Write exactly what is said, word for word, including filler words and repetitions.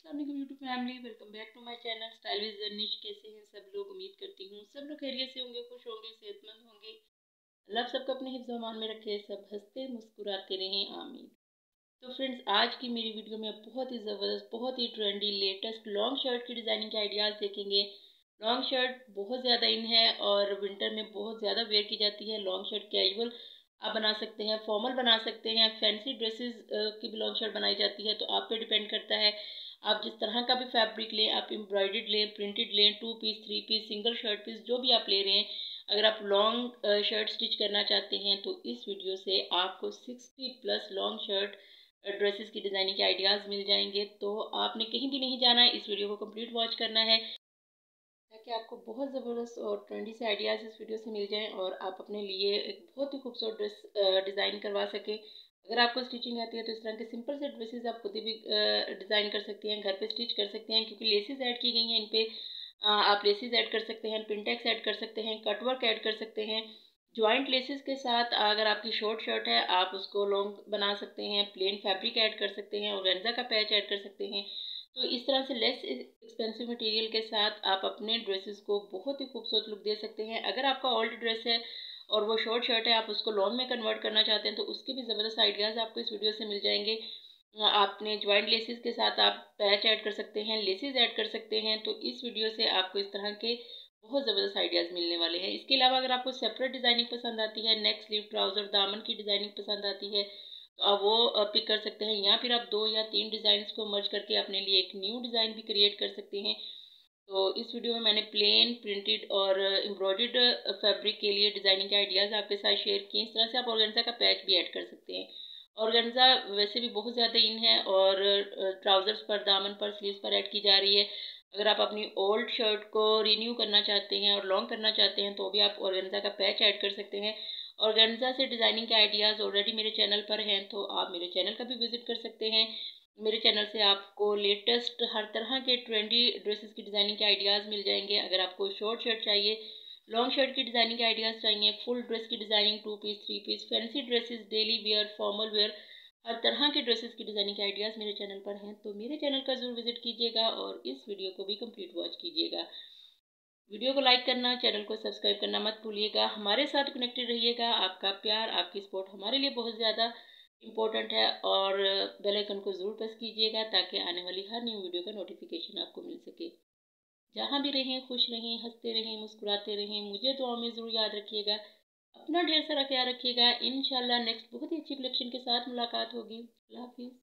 अस्सलाम वालेकुम YouTube family, welcome back to my channel style with जर्निश। कैसे हैं सब लोग? उम्मीद करती हूँ सब लोग खैरियत से होंगे, खुश होंगे, सेहतमंद होंगे। अल्लाह सबको अपने हिफ्ज़ अमान में रखे, सब हंसते मुस्कुराते रहें, आमीन। तो फ्रेंड्स, आज की मेरी वीडियो में आप बहुत ही ज़बरदस्त, बहुत ही ट्रेंडी लेटेस्ट लॉन्ग शर्ट की डिज़ाइनिंग के आइडियाज़ देखेंगे। लॉन्ग शर्ट बहुत ज़्यादा इन है और विंटर में बहुत ज़्यादा वेयर की जाती है। लॉन्ग शर्ट कैजुअल आप बना सकते हैं, फॉर्मल बना सकते हैं, फैंसी ड्रेसेस की भी लॉन्ग शर्ट बनाई जाती है। तो आप पे डिपेंड करता है, आप जिस तरह का भी फैब्रिक लें, आप एम्ब्रॉयडर्ड लें, प्रिंटेड लें, two piece, three piece, single shirt piece, जो भी आप ले रहे हैं। अगर आप लॉन्ग शर्ट स्टिच करना चाहते हैं तो इस वीडियो से आपको sixty plus long shirt dresses की डिज़ाइनिंग के आइडियाज़ मिल जाएंगे। तो आपने कहीं भी नहीं जाना है, इस वीडियो को कम्प्लीट वॉच करना है ताकि आपको बहुत ज़बरदस्त और ट्रेंडी से आइडियाज़ इस वीडियो से मिल जाएं और आप अपने लिए एक बहुत ही खूबसूरत ड्रेस डिज़ाइन करवा सकें। अगर आपको स्टिचिंग आती है तो इस तरह के सिंपल से ड्रेसेस आप खुद भी डिज़ाइन कर सकते हैं, घर पे स्टिच कर सकते हैं, क्योंकि लेसेस ऐड की गई हैं। इन पर आप लेसेस ऐड कर सकते हैं, पिनटैक्स ऐड कर सकते हैं, कटवर्क ऐड कर सकते हैं। जॉइंट लेसेस के साथ अगर आपकी शॉर्ट शर्ट है, आप उसको लॉन्ग बना सकते हैं, प्लेन फैब्रिक ऐड कर सकते हैं, ऑर्गेन्जा का पैच ऐड कर सकते हैं। तो इस तरह से लेस एक्सपेंसिव मटेरियल के साथ आप अपने ड्रेसेस को बहुत ही खूबसूरत लुक दे सकते हैं। अगर आपका ओल्ड ड्रेस है और वो शॉर्ट शर्ट है, आप उसको लॉन्ग में कन्वर्ट करना चाहते हैं तो उसके भी ज़बरदस्त आइडियाज़ आपको इस वीडियो से मिल जाएंगे। आपने ज्वाइंट लेसेस के साथ आप पैच ऐड कर सकते हैं, लेसेस ऐड कर सकते हैं। तो इस वीडियो से आपको इस तरह के बहुत ज़बरदस्त आइडियाज़ मिलने वाले हैं। इसके अलावा अगर आपको सेपरेट डिज़ाइनिंग पसंद आती है, नेक, स्लीव, ट्राउज़र, दामन की डिज़ाइनिंग पसंद आती है तो आप वो पिक कर सकते हैं, या फिर आप दो या तीन डिज़ाइंस को मर्ज करके अपने लिए एक न्यू डिज़ाइन भी क्रिएट कर सकते हैं। तो इस वीडियो में मैंने प्लेन, प्रिंटेड और एम्ब्रॉयडर्ड फैब्रिक के लिए डिज़ाइनिंग के आइडियाज़ आपके साथ शेयर किए। इस तरह से आप ऑर्गेन्जा का पैच भी ऐड कर सकते हैं। ऑर्गेन्जा वैसे भी बहुत ज़्यादा इन है और ट्राउज़र्स पर, दामन पर, स्लीव्स पर ऐड की जा रही है। अगर आप अपनी ओल्ड शर्ट को रिन्यू करना चाहते हैं और लॉन्ग करना चाहते हैं तो भी आप ऑर्गेन्जा का पैच ऐड कर सकते हैं। ऑर्गेन्जा से डिज़ाइनिंग के आइडियाज़ ऑलरेडी मेरे चैनल पर हैं, तो आप मेरे चैनल का भी विज़िट कर सकते हैं। मेरे चैनल से आपको लेटेस्ट हर तरह के ट्रेंडी ड्रेसेस की डिज़ाइनिंग के आइडियाज़ मिल जाएंगे। अगर आपको शॉर्ट शर्ट चाहिए, लॉन्ग शर्ट की डिज़ाइनिंग के आइडियाज़ चाहिए, फुल ड्रेस की designing, two piece, three piece, fancy dresses, daily wear, formal wear, हर तरह के ड्रेसेस की डिज़ाइनिंग के आइडियाज़ मेरे चैनल पर हैं। तो मेरे चैनल का ज़रूर विज़िट कीजिएगा और इस वीडियो को भी कम्प्लीट वॉच कीजिएगा। वीडियो को लाइक करना, चैनल को सब्सक्राइब करना मत भूलिएगा। हमारे साथ कनेक्टेड रहिएगा। आपका प्यार, आपकी सपोर्ट हमारे लिए बहुत ज़्यादा इम्पोर्टेंट है और बेल आइकन को ज़रूर प्रेस कीजिएगा ताकि आने वाली हर न्यू वीडियो का नोटिफिकेशन आपको मिल सके। जहाँ भी रहें, खुश रहें, हंसते रहें, मुस्कुराते रहें। मुझे दुआ में ज़रूर याद रखिएगा। अपना ढेर सारा ख्याल रखिएगा। इंशाल्लाह नेक्स्ट बहुत ही अच्छी कलेक्शन के साथ मुलाकात होगी। अल्लाह हाफिज़।